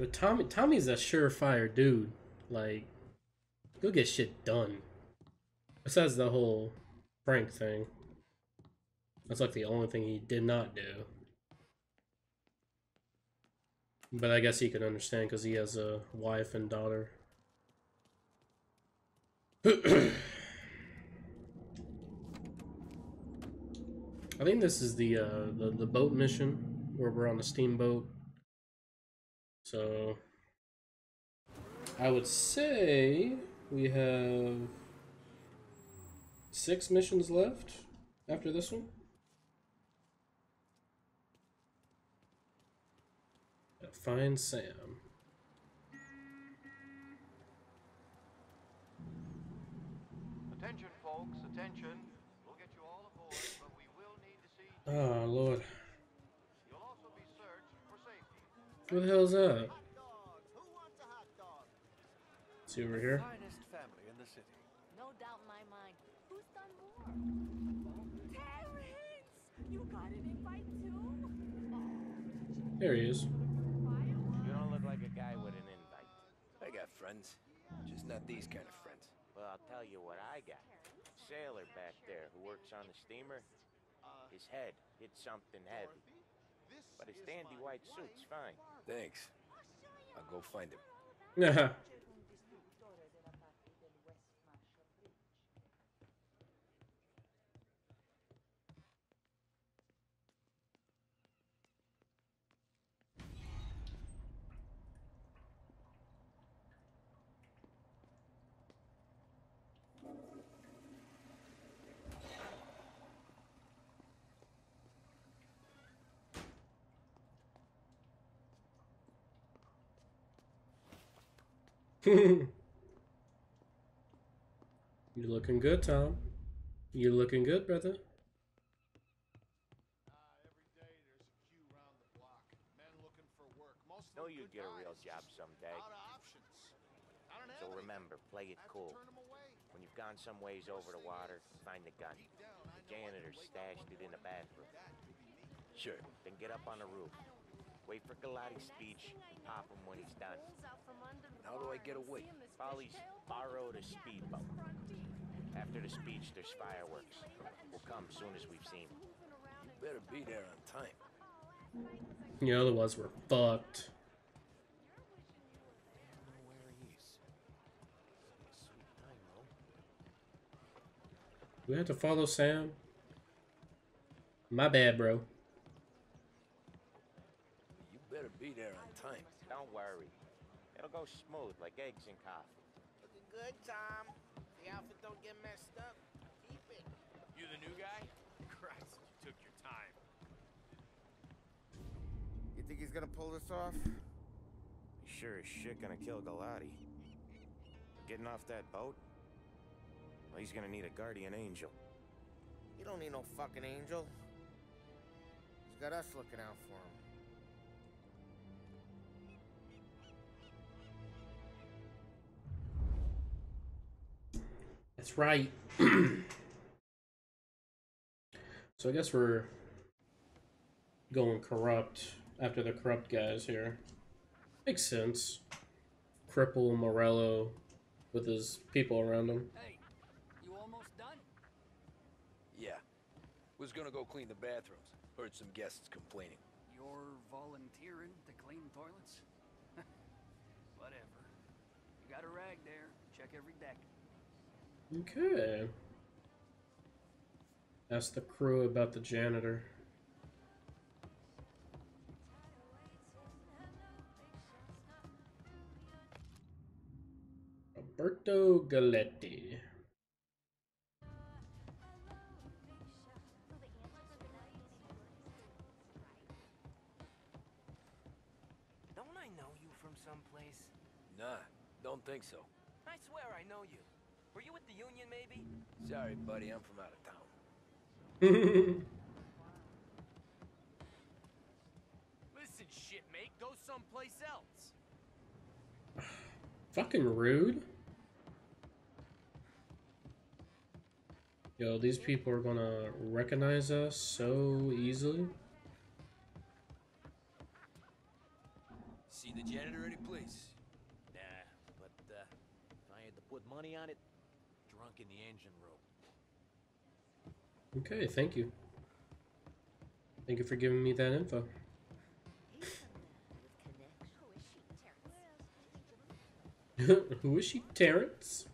But Tommy's a surefire dude. Like, he'll get shit done. Besides the whole Frank thing. That's like the only thing he did not do. But I guess he could understand because he has a wife and daughter. I think this is the boat mission where we're on a steamboat. So I would say we have 6 missions left after this one. 'Find Sam. Attention, folks, attention. We'll get you all aboard, but we will need to see. Oh, Lord. You'll also be searched for safety. Who the hell's that? Who wants a hot dog? See over here. Finest family in the city. No doubt in my mind. Who's done more? Terrence! You got an invite too? There he is. I got friends, just not these kind of friends. Well, I'll tell you what I got. Sailor back there who works on the steamer, his head hit something heavy. But his dandy white suit's fine. Thanks. I'll go find him. You're looking good, Tom. You're looking good, brother. Every day there's a queue around the block. Men looking for work. Most know you'd get a real job someday. Out of options. So remember, play it cool. When you've gone some ways over the water, find the gun. The janitor stashed it in the bathroom. Sure. Then get up on the roof. Wait for Galati's speech and pop him when he's done. How do I get away? Polly's borrowed a speedboat. After the speech, there's fireworks. We'll come soon as we've seen. You better be there on time. You know, the ones were fucked. We had to follow Sam. My bad, bro. Be there on time. Don't worry. It'll go smooth like eggs and coffee. Looking good, Tom. The outfit don't get messed up. Keep it. You the new guy? Christ, you took your time. You think he's gonna pull this off? He sure as shit gonna kill Galati. Getting off that boat? Well, he's gonna need a guardian angel. You don't need no fucking angel. He's got us looking out for him. That's right. So I guess we're going corrupt after the corrupt guys here. Makes sense. Cripple Morello with his people around him. Hey, you almost done? Yeah. Was gonna go clean the bathrooms. Heard some guests complaining. You're volunteering to clean toilets? Whatever. You got a rag there. Check every deck. Okay. Ask the crew about the janitor. Roberto Galati. Don't I know you from someplace? Nah, don't think so. I swear I know you. Were you with the union, maybe? Sorry, buddy, I'm from out of town. Listen, shitmate, go someplace else. Fucking rude. Yo, these people are gonna recognize us so easily. See the janitor at a place? Nah, but if I had to put money on it, drunk in the engine room. Okay, thank you. Thank you for giving me that info. Who is she, Terrence?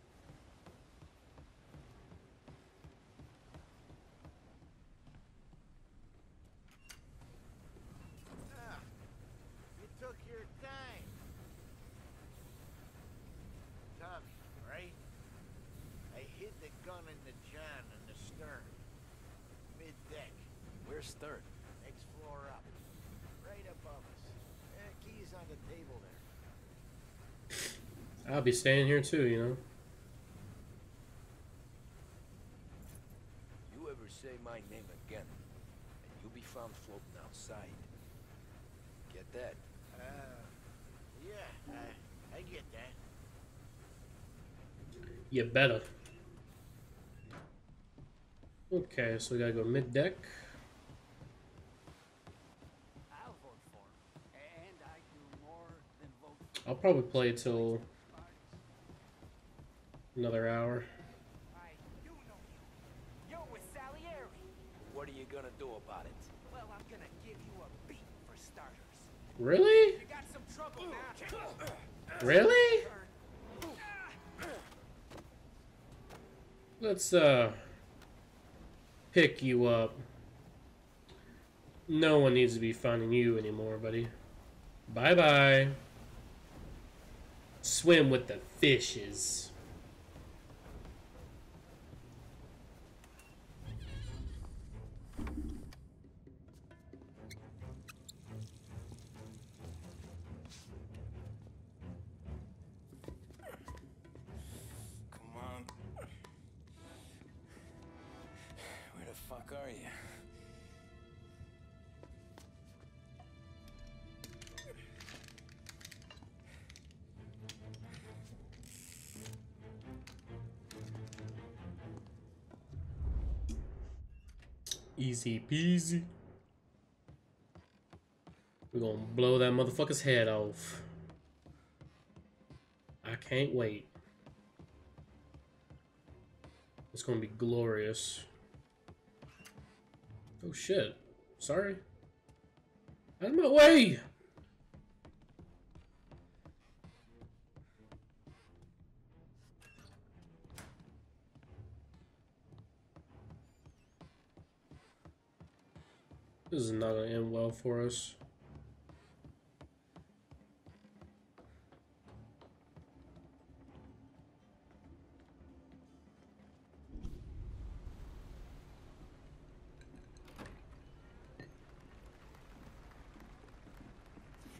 You took your time. Tommy, right? I hid the gun in the John in the stern. Mid-deck. Where's stern? Next floor up. Right above us. Keys on the table there. I'll be staying here too, you know. You ever say my name again, and you'll be found floating outside. Get that? Yeah, I get that. You better. Okay, so we gotta go mid-deck. I'll probably play till another hour. You're with Salieri. What are you gonna do about it? Well, I'm gonna give you a beat for starters. Really? You got some trouble now. Really? Let's pick you up. No one needs to be finding you anymore, buddy. Bye bye. Swim with the fishes. Easy peasy. We're gonna blow that motherfucker's head off. I can't wait. It's gonna be glorious. Oh shit. Sorry. Out of my way! This is not going to end well for us.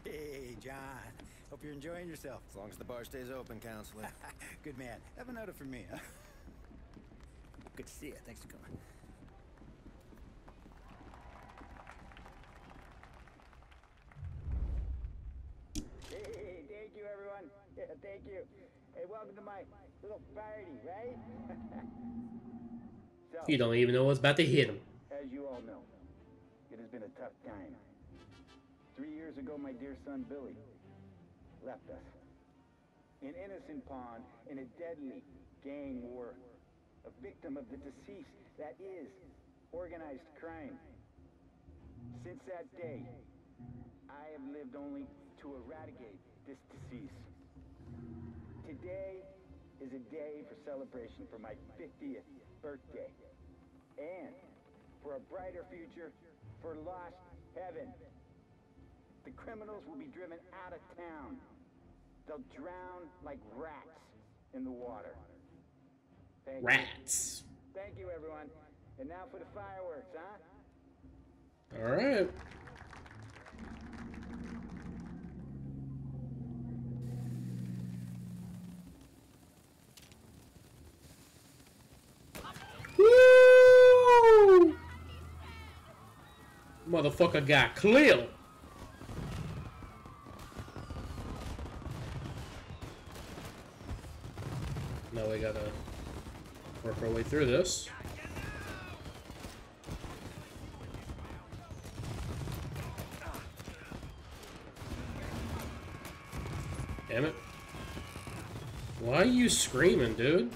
Hey, John. Hope you're enjoying yourself. As long as the bar stays open, counselor. Good man. Have a note for me. Huh? Good to see you. Thanks for coming. Thank you. Hey, welcome to my little party, right? So, you don't even know what's about to hit him. As you all know, it has been a tough time. 3 years ago, my dear son Billy left us. An innocent pawn in a deadly gang war. A victim of the deceased, that is, organized crime. Since that day, I have lived only to eradicate this disease. Today is a day for celebration for my 50th birthday and for a brighter future for Lost Heaven. The criminals will be driven out of town. They'll drown like rats in the water. Thank rats. You. Thank you, everyone. And now for the fireworks, huh? All right. Motherfucker got clear. Now we gotta work our way through this. Damn it. Why are you screaming, dude?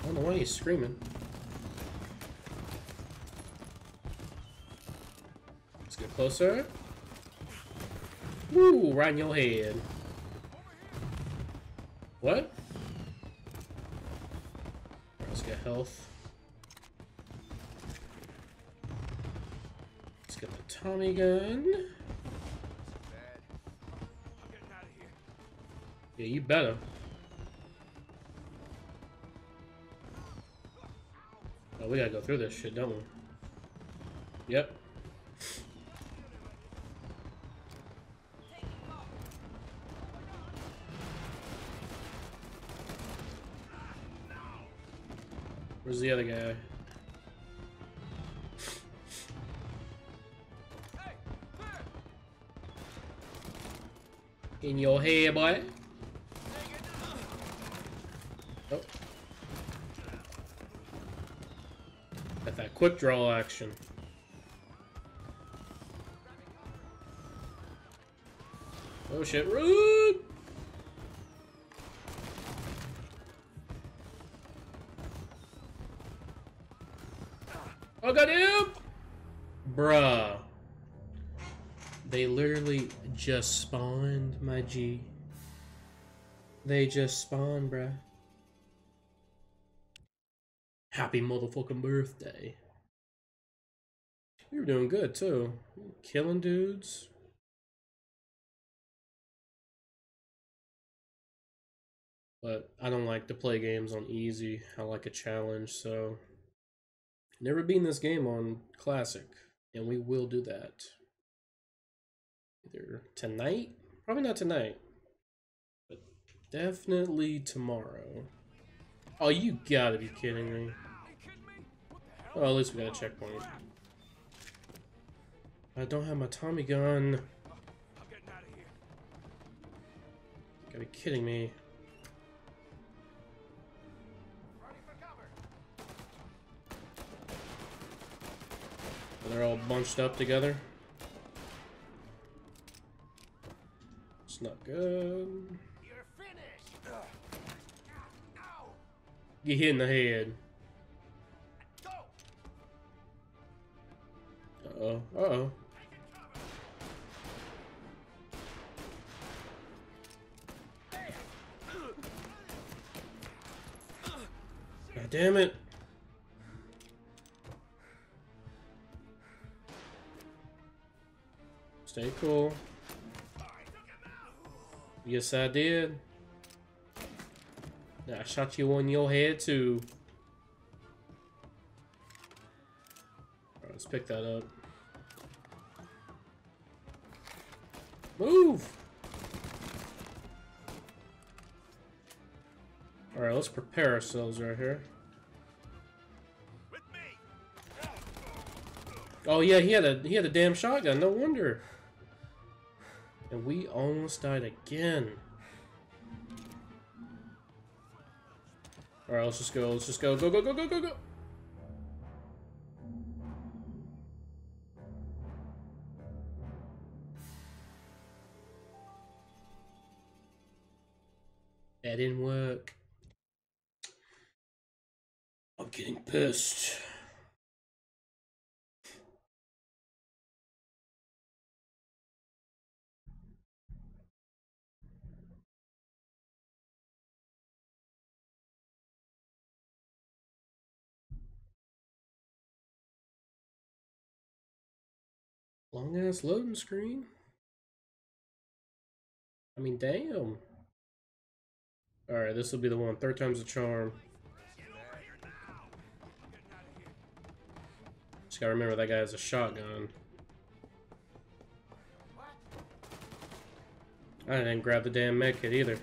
I don't know why he's screaming. Let's get closer. Woo, right in your head. What? Let's get health. Let's get the Tommy gun. Yeah, you better. Oh, we gotta go through this shit, don't we? Yep. Where's the other guy? In your hair, boy. Quick draw action. Oh shit, rude! Oh goddamn! Bruh. They literally just spawned, my G. They just spawned, bruh. Happy motherfucking birthday. We were doing good too. Killing dudes. But I don't like to play games on easy. I like a challenge, so never beaten this game on classic. And we will do that. Either tonight? Probably not tonight. But definitely tomorrow. Oh, you gotta be kidding me. Well, at least we got a checkpoint. I don't have my Tommy gun. I'm getting out of here. You gotta be kidding me. Running for cover. They're all bunched up together. It's not good. You're finished. Get hit in the head. Uh-oh. Uh-oh. God damn it. Stay cool. Yes, I did. I shot you on your head, too. All right, let's pick that up. Move! All right, let's prepare ourselves right here. Oh yeah, he had a damn shotgun. No wonder. And we almost died again. All right, let's just go. Let's just go. Go, go, go, go, go, go. That didn't work. I'm getting pissed. Long ass loading screen. I mean, damn. Alright, this will be the one. Third time's the charm. Just gotta remember that guy has a shotgun. I didn't grab the damn med kit either.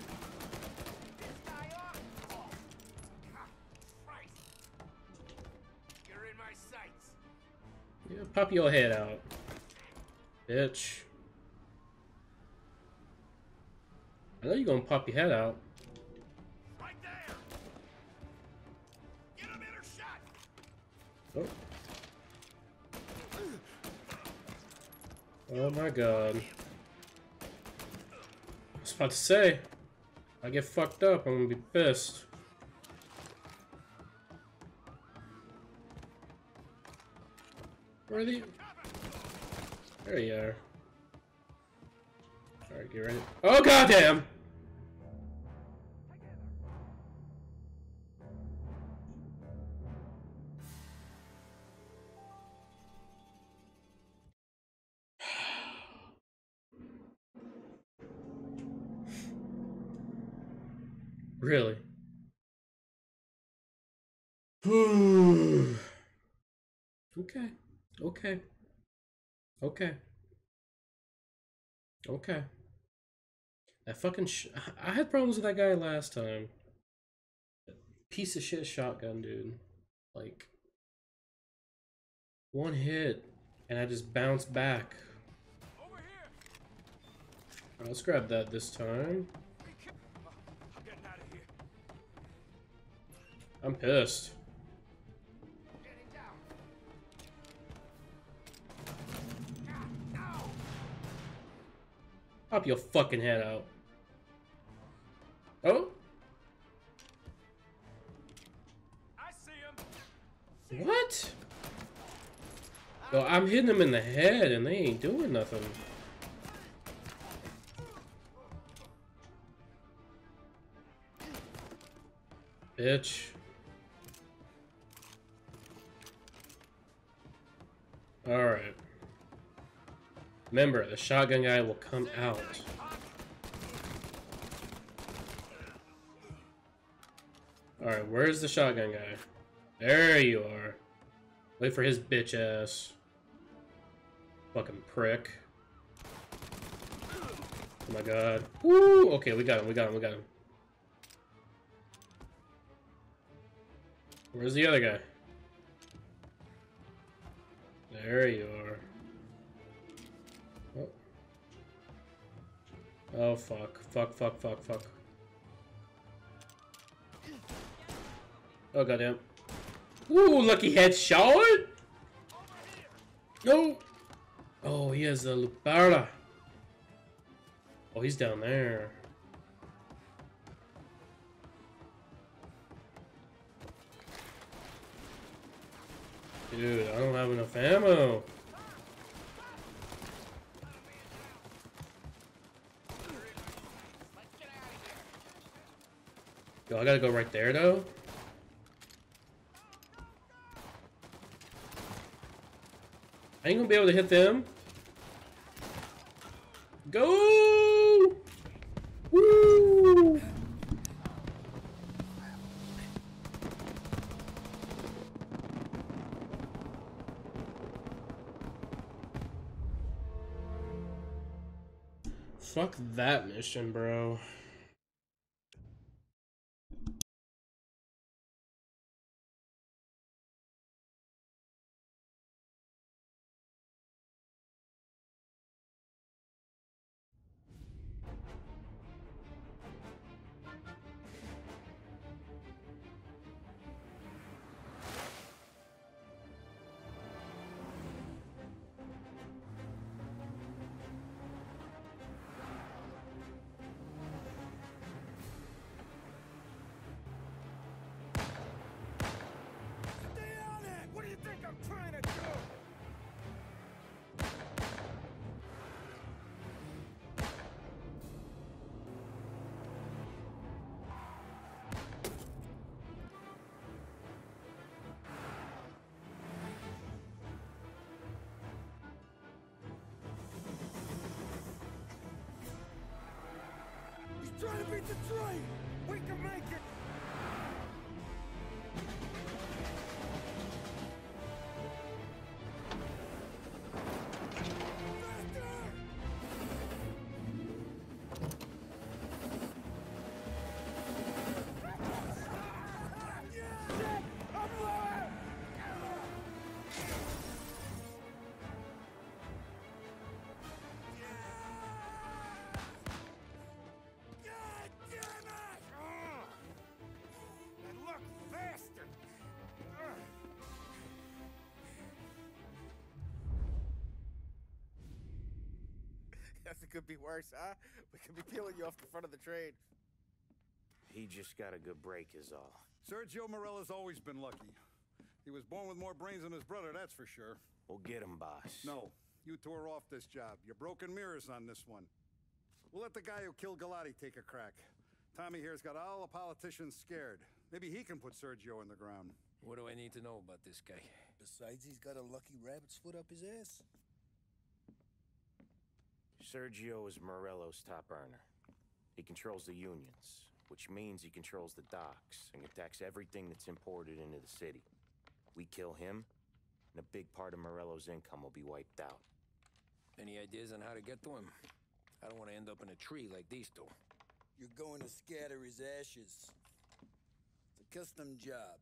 Yeah, pop your head out. Bitch. I know you're gonna pop your head out. Right there. Get a better shot. Oh. Oh my god. I was about to say, if I get fucked up, I'm gonna be pissed. Where are the... There you are. Alright, get ready. Oh goddamn! Really? Okay. Okay. Okay. Okay. That fucking I had problems with that guy last time. Piece of shit shotgun dude. Like, one hit and I just bounce back. Over here. Right, let's grab that this time. I'm pissed. Pop your fucking head out. Oh? I see him. What? Well, I'm hitting them in the head and they ain't doing nothing. Bitch. Alright. Remember, the shotgun guy will come out. Alright, where's the shotgun guy? There you are. Wait for his bitch ass. Fucking prick. Oh my god. Woo! Okay, we got him, we got him, we got him. Where's the other guy? There you are. Oh fuck, fuck, fuck, fuck, fuck. Oh goddamn. Ooh, lucky headshot! No! Oh, he has the Lupara. Oh, he's down there. Dude, I don't have enough ammo. Yo, I gotta go right there, though. I ain't gonna be able to hit them. Go! Woo! Fuck that mission, bro. Trying to beat the train! We can make it! Nothing could be worse, huh? We could be peeling you off the front of the train. He just got a good break is all. Sergio Morello's always been lucky. He was born with more brains than his brother, that's for sure. We'll get him, boss. No, you two are off this job. You're broken mirrors on this one. We'll let the guy who killed Galati take a crack. Tommy here's got all the politicians scared. Maybe he can put Sergio in the ground. What do I need to know about this guy? Besides, he's got a lucky rabbit's foot up his ass. Sergio is Morello's top earner. He controls the unions, which means he controls the docks and can tax everything that's imported into the city. We kill him, and a big part of Morello's income will be wiped out. Any ideas on how to get to him? I don't want to end up in a tree like these two. You're going to scatter his ashes. It's a custom job.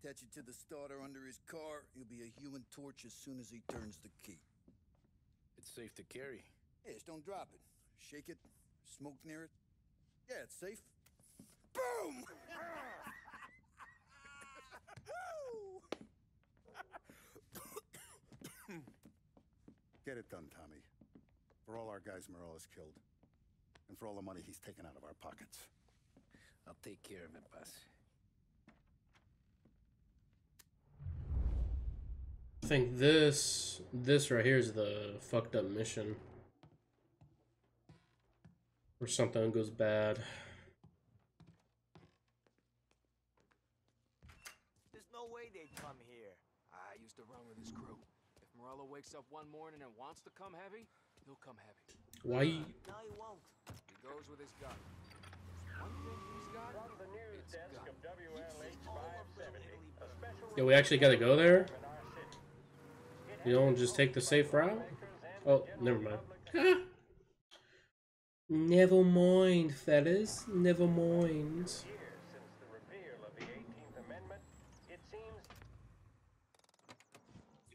Attach it to the starter under his car. He'll be a human torch as soon as he turns the key. It's safe to carry. Yes, don't drop it. Shake it. Smoke near it. Yeah, it's safe. Boom! Get it done, Tommy. For all our guys Morello's killed. And for all the money he's taken out of our pockets. I'll take care of it, boss. I think this right here is the fucked up mission. Where something goes bad. There's no way they'd come here. I used to run with his crew. If Morello wakes up one morning and wants to come heavy, he'll come heavy. Why? No, he won't. He goes with his gun. From the news desk of WLH 570, a special... Yeah, we actually gotta go there? You don't just take the safe route? Oh, never mind. Never mind, fellas. Never mind. Since the repeal of the 18th Amendment, it seems...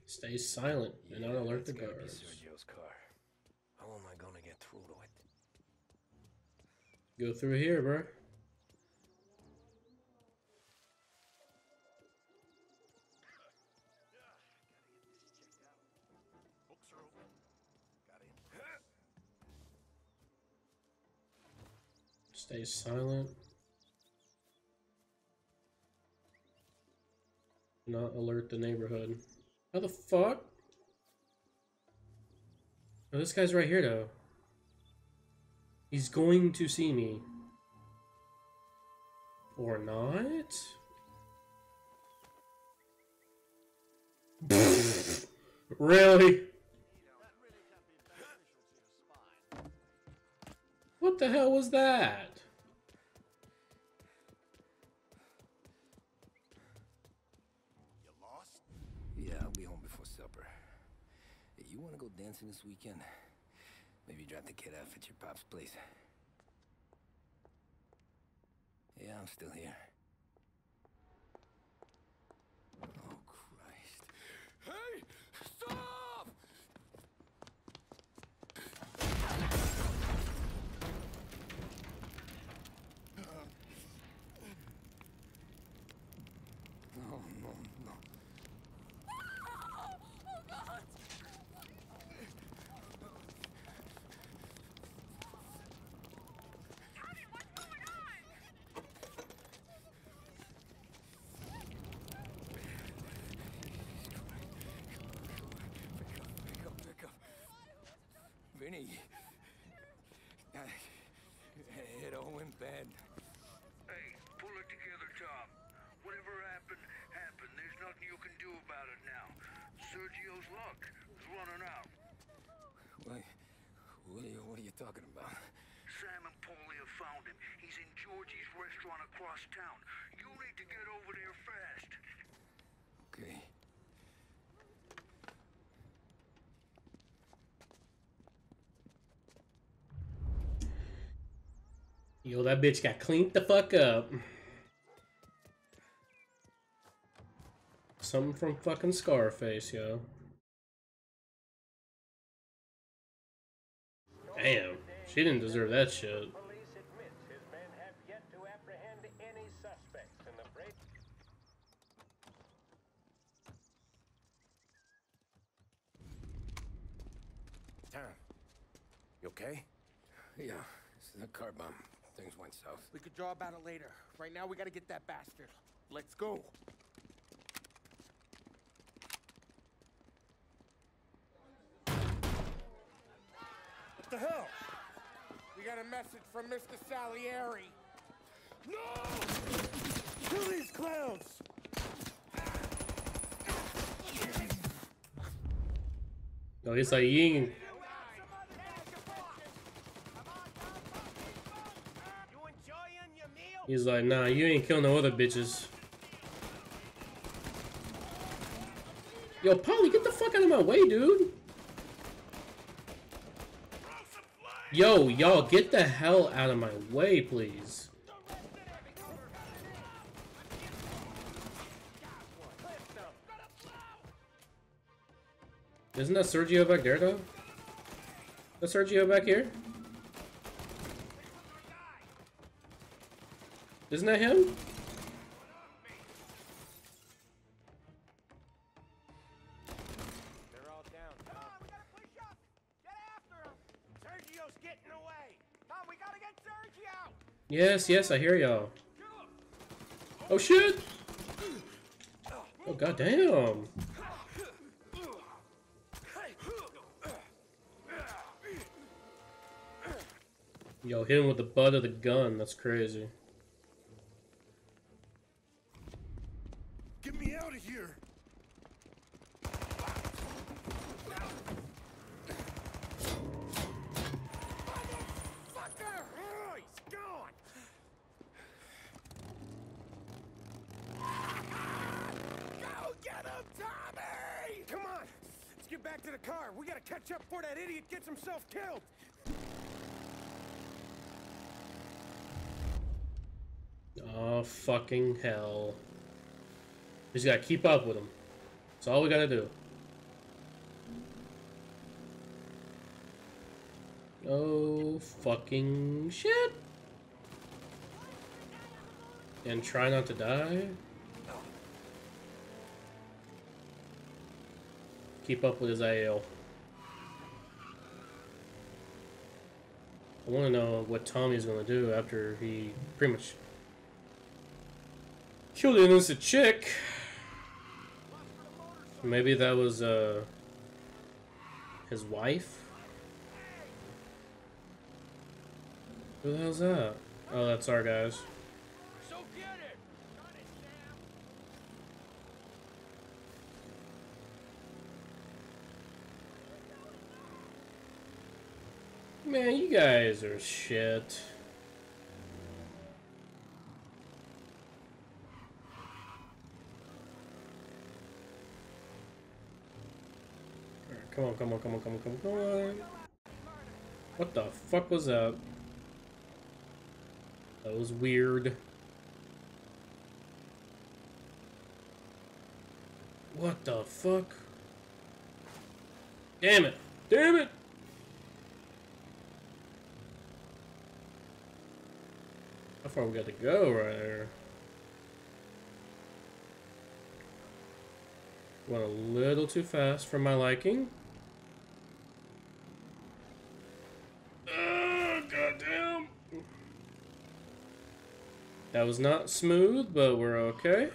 Stay silent and not alert the guards. Sergio's car. How am I gonna get through to it? Go through here, bro. Stay silent. Not alert the neighborhood. How the fuck? Oh, this guy's right here, though. He's going to see me. Or not? Really? What the hell was that? You lost? Yeah, I'll be home before supper. Hey, you want to go dancing this weekend? Maybe drop the kid off at your pop's place. Yeah, I'm still here. Oh, Christ. Hey! Stop! No, no, no. Oh, God! Tommy, what's going on? Pick up. Vinny. It all went bad. Hey, pull it together, Tom. Whatever happened, happened. There's nothing you can do about it now. Sergio's luck is running out. Wait, what are you talking about? Sam and Paulie have found him. He's in Georgie's restaurant across town. You need to get over there fast. Okay. Yo, that bitch got cleaned the fuck up. Something from fucking Scarface, yo. Damn, she didn't deserve that shit. Police admits his men have yet to apprehend any suspects in the break. Tom, You okay? Yeah, it's the car bomb. Things went south. We could draw about it later. Right now, we gotta get that bastard. Let's go. What the hell? We got a message from Mr. Salieri. No! Kill these clowns! No, it's a yin. He's like, nah, you ain't killing no other bitches. Yo, Polly, get the fuck out of my way, dude. Yo, y'all, get the hell out of my way, please. Isn't that Sergio back there, though? Is Sergio back here? Isn't that him? They're all down. Come on, we gotta push up. Get after him. Sergio's getting away. Tom, we gotta get Sergio. Yes, yes, I hear y'all. Oh shit! Oh goddamn! Yo, hit him with the butt of the gun. That's crazy. Himself killed. Oh fucking hell. We just gotta keep up with him. That's all we gotta do. Oh fucking shit. And try not to die. Keep up with his AL. I want to know what Tommy's going to do after he pretty much killed an innocent chick. Maybe that was his wife? Who the hell's that? Oh, that's our guys. Man, you guys are shit. All right, come on, come on, come on, come on, come on, come on. What the fuck was that? That was weird. What the fuck? Damn it! Damn it! How far we got to go right there? Went a little too fast for my liking. Oh, goddamn! That was not smooth, but we're okay.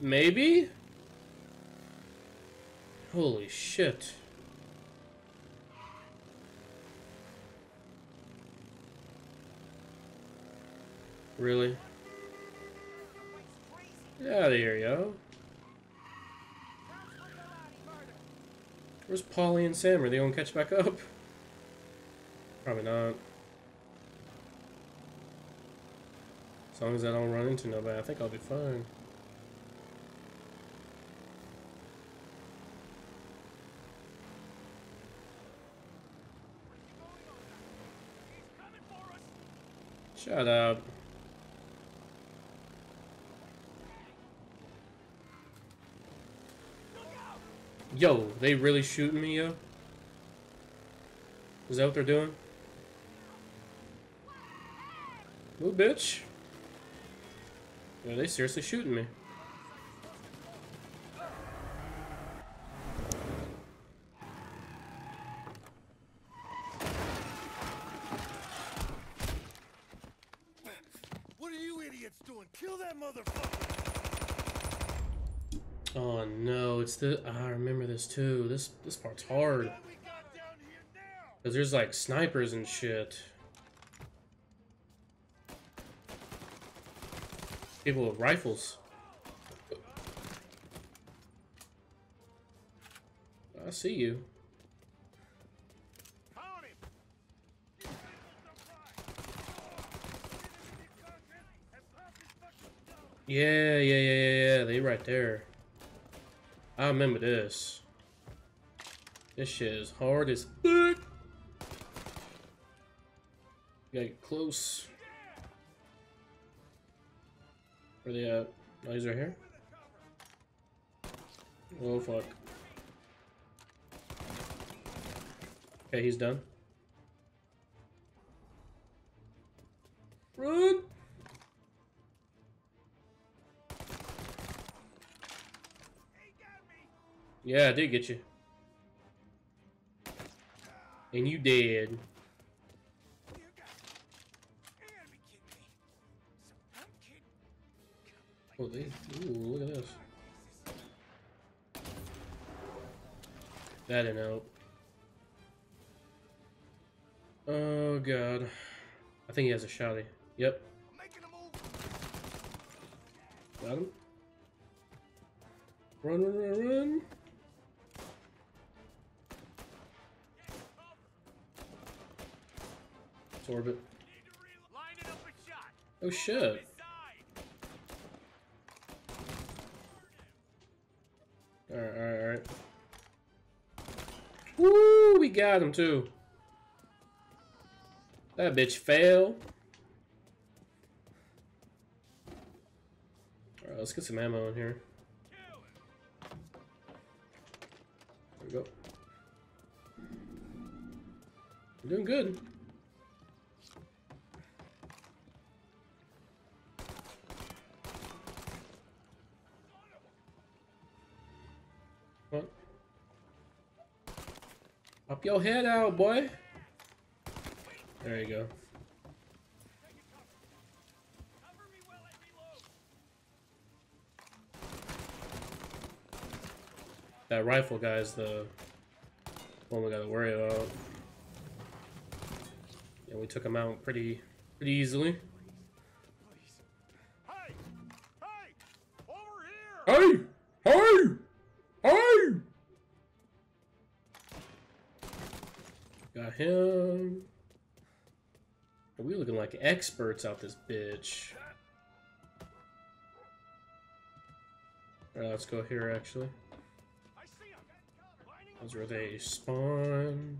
Maybe? Holy shit. Really? Get out of here, yo. Where's Polly and Sam? Are they gonna catch back up? Probably not. As long as I don't run into nobody, I think I'll be fine. Shut up. Yo, they really shooting me, yo? Is that what they're doing? Ooh, bitch. Yo, they seriously shooting me. going. Kill that motherfucker. Oh no, it's the I remember this too. This part's hard. Cause there's like snipers and shit. People with rifles. I see you. Yeah, they right there. I remember this. This shit is hard as fuck. Gotta get close. Where they at? Oh, he's right here? Oh, fuck. Okay, he's done. Run! Yeah, I did get you. And you dead. Oh, they, ooh, look at this. That didn't help. Oh, God. I think he has a shotty. Yep. Got him. Run. Orbit. Oh shit. All right. Woo, we got him too. That bitch failed. All right, let's get some ammo in here. There we go. We're doing good. Pop your head out, boy. There you go. That rifle guy's the one we gotta worry about. Yeah, we took him out pretty easily. Him. Are we looking like experts out this bitch? All right, let's go here actually. That's where they spawn.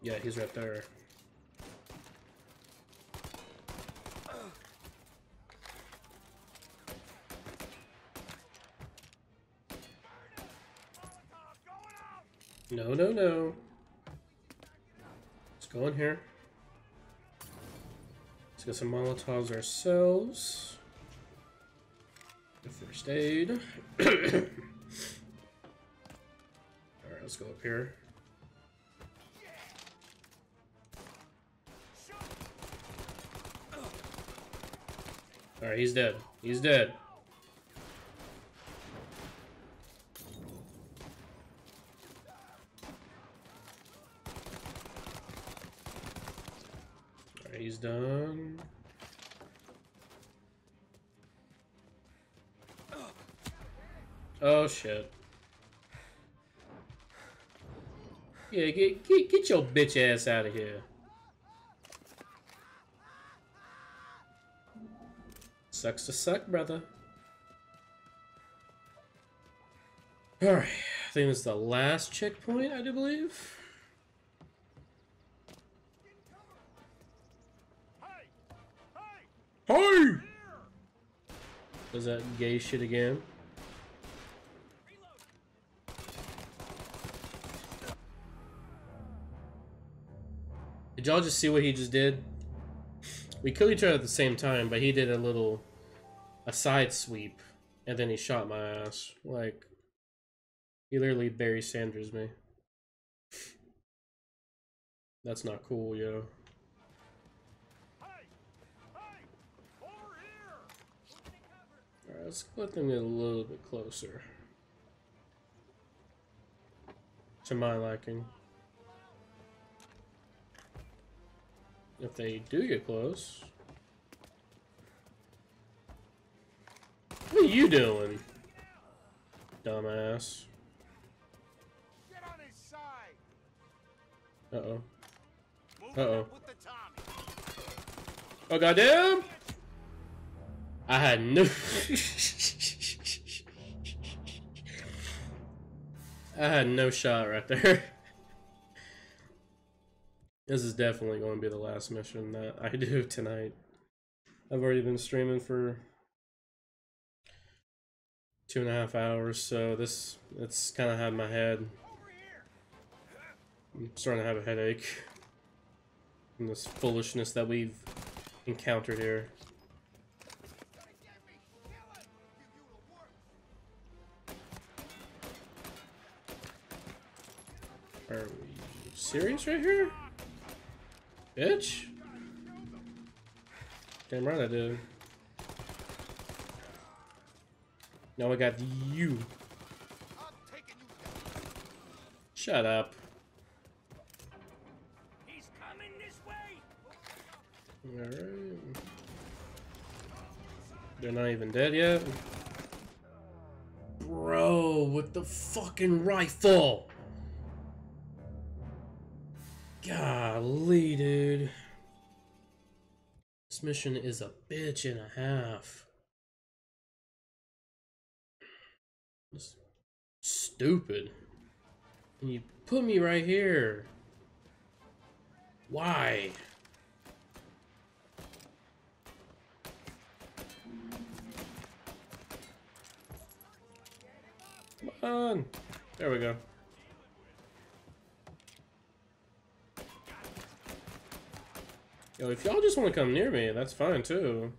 Yeah, he's right there. No. Let's go in here. Let's get some Molotovs ourselves. The first aid. Alright, let's go up here. Alright, he's dead. He's dead. Done. Oh shit. Yeah, get your bitch ass out of here. Sucks to suck, brother. Alright, I think this is the last checkpoint, I do believe. Hey! Does that gay shit again? Did y'all just see what he just did? We killed each other at the same time, but he did a side sweep, and then he shot my ass. Like, he literally Barry Sanders me. That's not cool, yo. Alright, let's let them get a little bit closer. To my liking. If they do get close. What are you doing? Dumbass. Get on his side. Uh-oh. Uh-oh. Oh, goddamn! I had no... I had no shot right there. This is definitely going to be the last mission that I do tonight. I've already been streaming for 2.5 hours, so it's kind of had my head. I'm starting to have a headache from this foolishness that we've encountered here. Are we serious right here? Bitch? Damn right I did. Now I got you. Shut up. He's coming this way. Alright. They're not even dead yet. Bro, with the fucking rifle! Golly, dude. This mission is a bitch and a half. It's stupid. And you put me right here. Why? Come on. There we go. Yo, if y'all just want to come near me, that's fine too.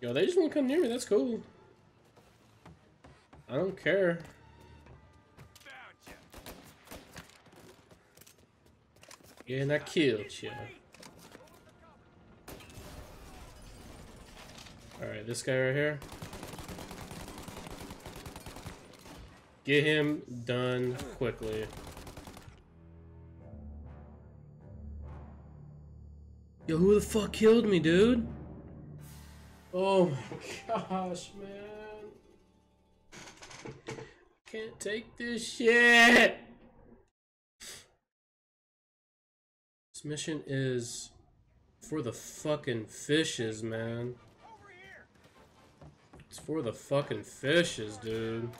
Yo, they just want to come near me, that's cool. I don't care. Yeah, and I killed you. Alright, this guy right here. Get him done quickly. Yo, who the fuck killed me, dude? Oh my gosh, man. Can't take this shit! This mission is for the fucking fishes, man. It's for the fucking fishes, dude.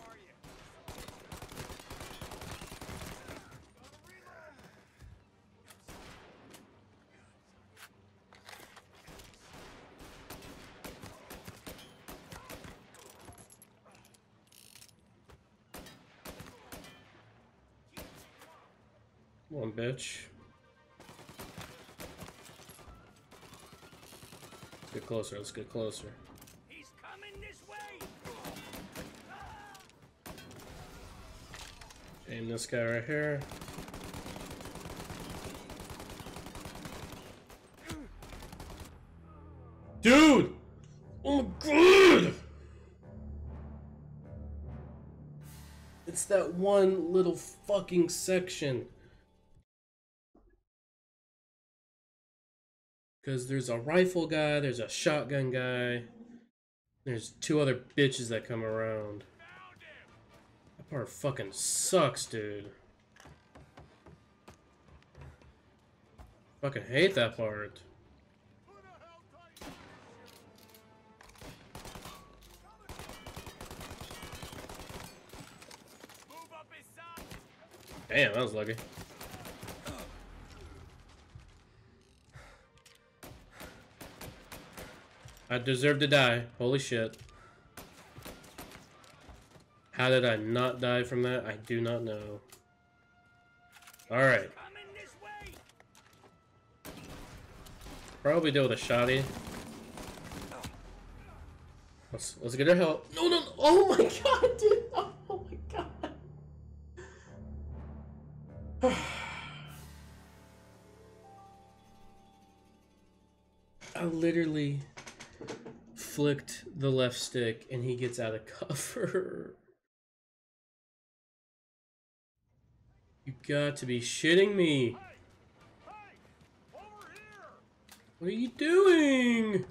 Come on, bitch. Let's get closer, let's get closer. Aim this guy right here. Dude! Oh god! It's that one little fucking section. Because there's a rifle guy, there's a shotgun guy, there's two other bitches that come around. That part fucking sucks, dude. Fucking hate that part. Damn, that was lucky. I deserve to die. Holy shit. How did I not die from that? I do not know. Alright. Probably deal with a shotty. Let's get her help. No, no, no. Oh my god, dude. Oh my god. I literally flicked the left stick and he gets out of cover. You got to be shitting me. Hey, hey, over here. What are you doing?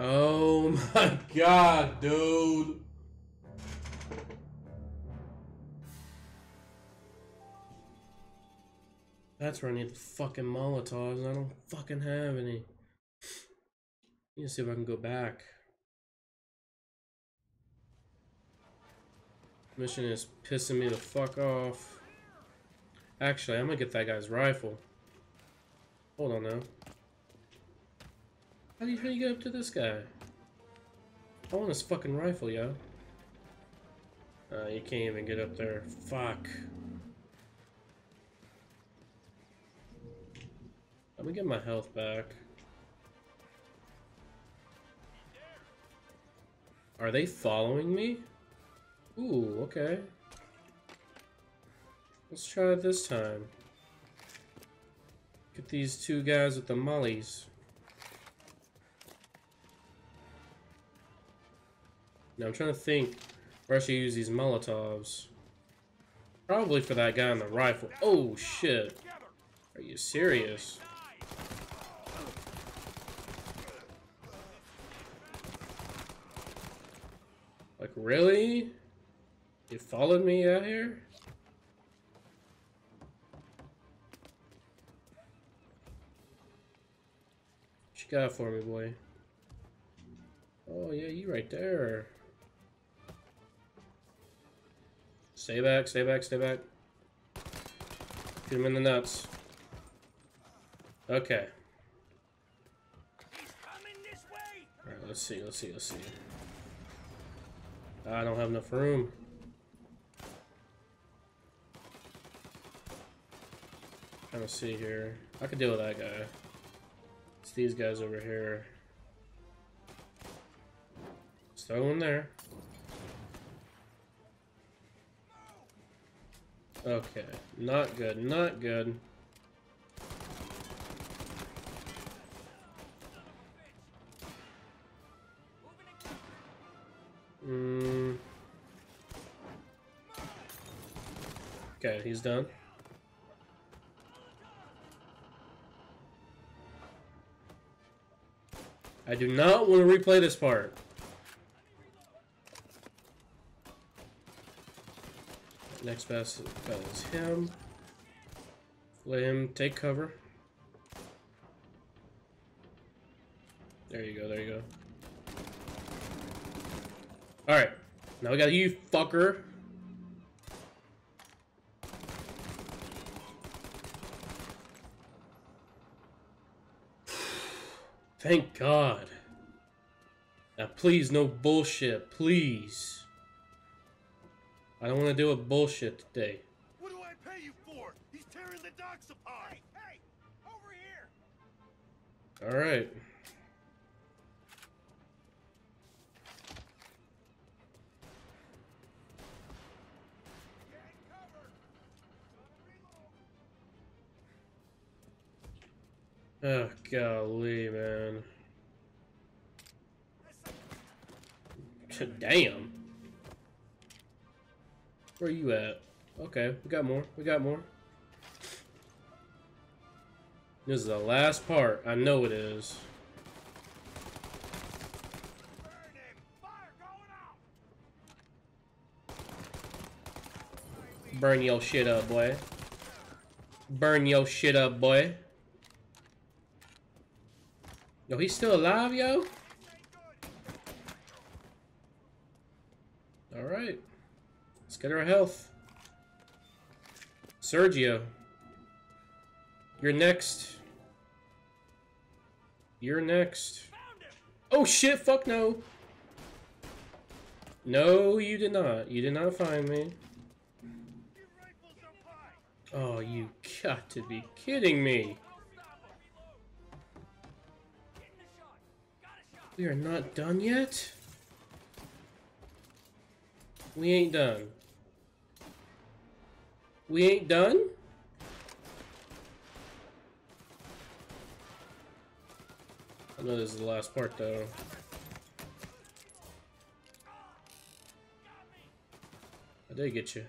Oh my god, dude. That's where I need the fucking Molotovs. I don't fucking have any. Let me see if I can go back. Mission is pissing me the fuck off. Actually, I'm gonna get that guy's rifle. Hold on now. How do you get up to this guy? I want his fucking rifle, yo. You can't even get up there. Fuck. Let me get my health back. Are they following me? Ooh, okay. Let's try it this time. Get these two guys with the mollies. Now I'm trying to think where I should use these Molotovs. Probably for that guy in the rifle. Oh shit. Are you serious? Like, really? You followed me out here? What you got for me, boy? Oh, yeah, you right there. Stay back, stay back, stay back. Get him in the nuts. Okay. Alright, let's see. I don't have enough room. Let me see here. I could deal with that guy. It's these guys over here. Let's throw one there. Okay. Not good. Not good. Okay, he's done. I do not want to replay this part. Next best is him. Let him take cover. There you go, there you go. Alright, now we got you, fucker. Thank God. Now please, no bullshit, please. I don't want to deal with bullshit today. What do I pay you for? He's tearing the docks apart. Hey, hey, over here. All right. Oh, golly, man. Damn. Where are you at? Okay, we got more. This is the last part. I know it is. Burn your shit up, boy. Burn your shit up, boy. Yo, he's still alive, yo? Alright. Let's get our health. Sergio. You're next. You're next. Oh shit, fuck no. No, you did not. You did not find me. Oh, you got to be kidding me. We are not done yet? We ain't done. We ain't done? I know this is the last part, though. I did get you.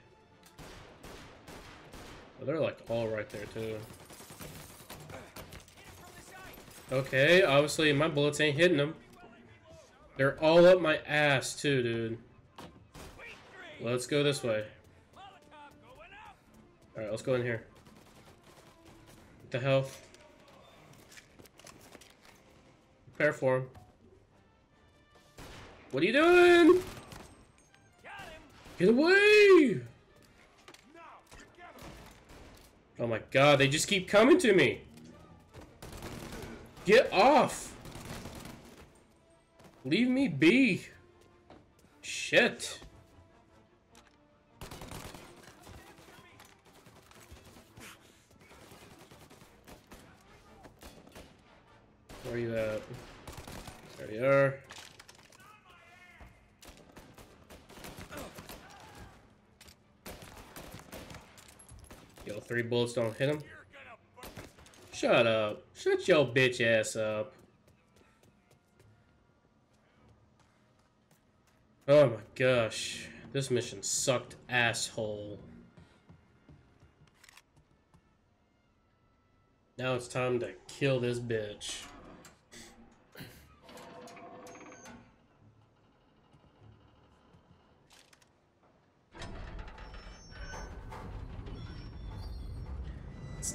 Oh, they're like all right there, too. Okay, obviously my bullets ain't hitting them. They're all up my ass, too, dude. Let's go this way. Alright, let's go in here. What the hell? Prepare for him. What are you doing? Get away! Oh my god, they just keep coming to me. Get off! Leave me be. Shit. Where are you at? There you are. Yo, 3 bullets don't hit him. Shut up. Shut your bitch ass up. Oh my gosh. This mission sucked, asshole. Now it's time to kill this bitch.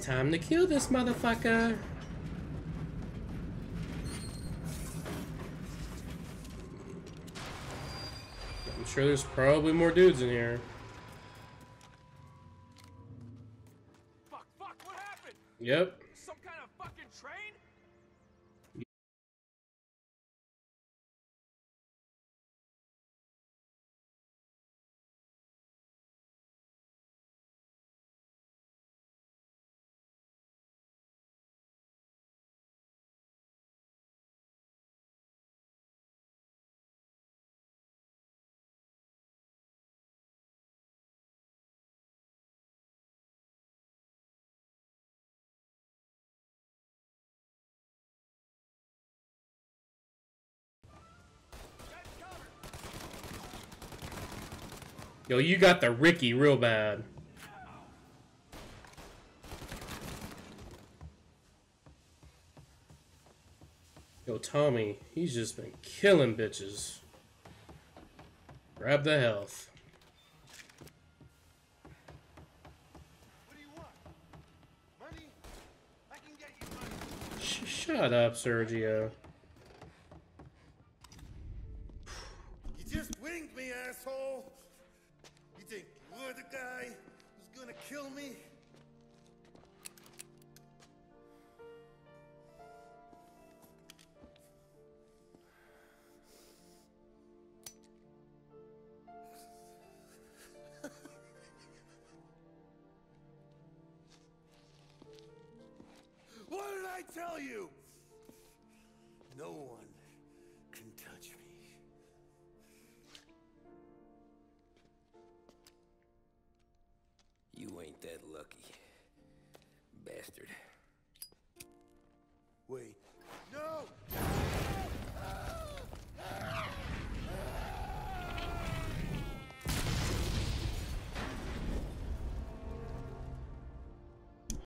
Time to kill this motherfucker. I'm sure there's probably more dudes in here. Fuck, fuck, what happened? Yep. Some kind of fucking train? Yo, you got the Ricky real bad. Yo, Tommy, he's just been killing bitches. Grab the health. What do you want? Money? I can get you money. Shut up, Sergio. You just winged me, asshole. Think you're the guy who's gonna kill me? What did I tell you? No one can touch me. You ain't that lucky, bastard. Wait.